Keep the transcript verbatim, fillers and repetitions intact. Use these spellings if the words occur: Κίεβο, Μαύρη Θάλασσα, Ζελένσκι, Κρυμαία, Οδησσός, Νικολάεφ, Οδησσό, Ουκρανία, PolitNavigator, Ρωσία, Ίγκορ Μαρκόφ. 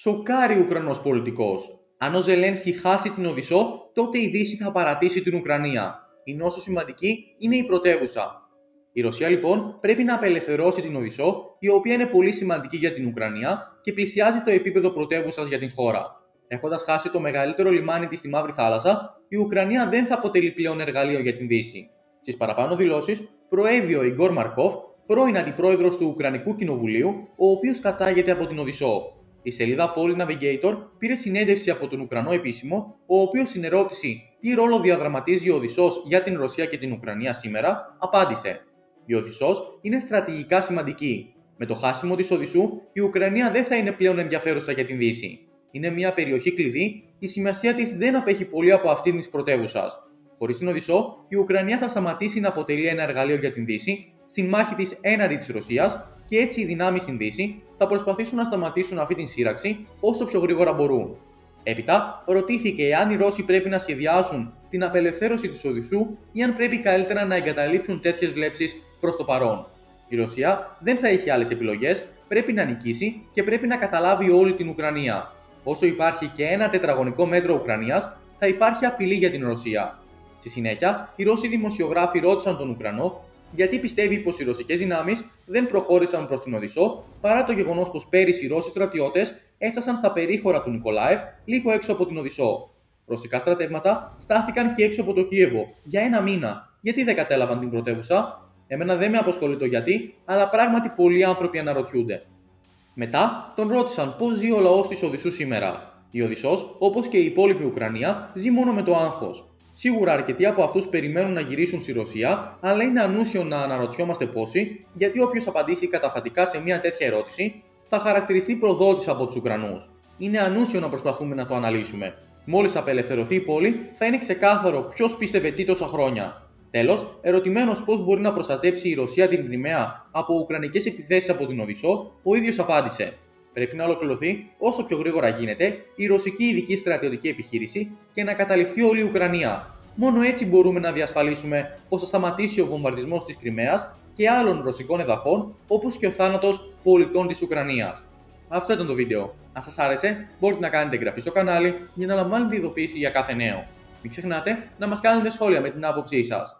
σοκάρει ο Ουκρανός πολιτικός. Αν ο Ζελένσκι χάσει την Οδησσό, τότε η Δύση θα παρατήσει την Ουκρανία. Η νόσο σημαντική είναι η πρωτεύουσα. Η Ρωσία λοιπόν πρέπει να απελευθερώσει την Οδησσό, η οποία είναι πολύ σημαντική για την Ουκρανία και πλησιάζει το επίπεδο πρωτεύουσας για την χώρα. Έχοντας χάσει το μεγαλύτερο λιμάνι της στη Μαύρη Θάλασσα, η Ουκρανία δεν θα αποτελεί πλέον εργαλείο για την Δύση. Στις παραπάνω δηλώσεις, προέβη ο Ίγκορ Μαρκόφ, πρώην αντιπρόεδρος του Ουκρανικού Κοινοβουλίου, ο οποίος κατάγεται από την Οδησσό. Η σελίδα PolitNavigator πήρε συνέντευξη από τον Ουκρανό επίσημο, ο οποίος στην ερώτηση τι ρόλο διαδραματίζει ο Οδησσός για την Ρωσία και την Ουκρανία σήμερα, απάντησε: η Οδησσός είναι στρατηγικά σημαντική. Με το χάσιμο της Οδησσού, η Ουκρανία δεν θα είναι πλέον ενδιαφέρουσα για την Δύση. Είναι μια περιοχή κλειδί, η σημασία της δεν απέχει πολύ από αυτήν της πρωτεύουσας. Χωρίς την Οδησσό, η Ουκρανία θα σταματήσει να αποτελεί ένα εργαλείο για την Δύση στην μάχη της έναντι της Ρωσίας και έτσι οι δυνάμεις στην Δύση θα προσπαθήσουν να σταματήσουν αυτή την σύραξη όσο πιο γρήγορα μπορούν. Έπειτα, ρωτήθηκε εάν οι Ρώσοι πρέπει να σχεδιάσουν την απελευθέρωση της Οδησσού ή αν πρέπει καλύτερα να εγκαταλείψουν τέτοιες βλέψεις προς το παρόν. Η Ρωσία δεν θα έχει άλλες επιλογές, πρέπει να νικήσει και πρέπει να καταλάβει όλη την Ουκρανία. Όσο υπάρχει και ένα τετραγωνικό μέτρο Ουκρανίας, θα υπάρχει απειλή για την Ρωσία. Στη συνέχεια, οι Ρώσοι δημοσιογράφοι ρώτησαν τον Ουκρανό γιατί πιστεύει πως οι ρωσικές δυνάμεις δεν προχώρησαν προς την Οδησσό παρά το γεγονός πως πέρυσι οι Ρώσοι στρατιώτες έφτασαν στα περίχωρα του Νικολάεφ, λίγο έξω από την Οδησσό. Ρωσικά στρατεύματα στάθηκαν και έξω από το Κίεβο για ένα μήνα. Γιατί δεν κατέλαβαν την πρωτεύουσα? Εμένα δεν με απασχολεί το γιατί, αλλά πράγματι πολλοί άνθρωποι αναρωτιούνται. Μετά τον ρώτησαν πώς ζει ο λαός της Οδησσού σήμερα. Η Οδησσός, όπως και η υπόλοιπη Ουκρανία, ζει μόνο με το άγχος. Σίγουρα αρκετοί από αυτούς περιμένουν να γυρίσουν στη Ρωσία, αλλά είναι ανούσιο να αναρωτιόμαστε πόσοι, γιατί όποιος απαντήσει καταφατικά σε μια τέτοια ερώτηση θα χαρακτηριστεί προδότης από τους Ουκρανούς. Είναι ανούσιο να προσπαθούμε να το αναλύσουμε. Μόλις απελευθερωθεί η πόλη, θα είναι ξεκάθαρο ποιος πίστευε τι τόσα χρόνια. Τέλος, ερωτημένος πώς μπορεί να προστατέψει η Ρωσία την Κρυμαία από ουκρανικές επιθέσεις από την Οδησσό, ο ίδιος απάντησε: πρέπει να ολοκληρωθεί όσο πιο γρήγορα γίνεται η ρωσική ειδική στρατιωτική επιχείρηση και να καταληφθεί όλη η Ουκρανία. Μόνο έτσι μπορούμε να διασφαλίσουμε πως θα σταματήσει ο βομβαρδισμός της Κρυμαίας και άλλων ρωσικών εδαφών, όπως και ο θάνατος πολιτών της Ουκρανίας. Αυτό ήταν το βίντεο. Αν σας άρεσε, μπορείτε να κάνετε εγγραφή στο κανάλι για να λαμβάνετε ειδοποίηση για κάθε νέο. Μην ξεχνάτε να μας κάνετε σχόλια με την άποψή σας.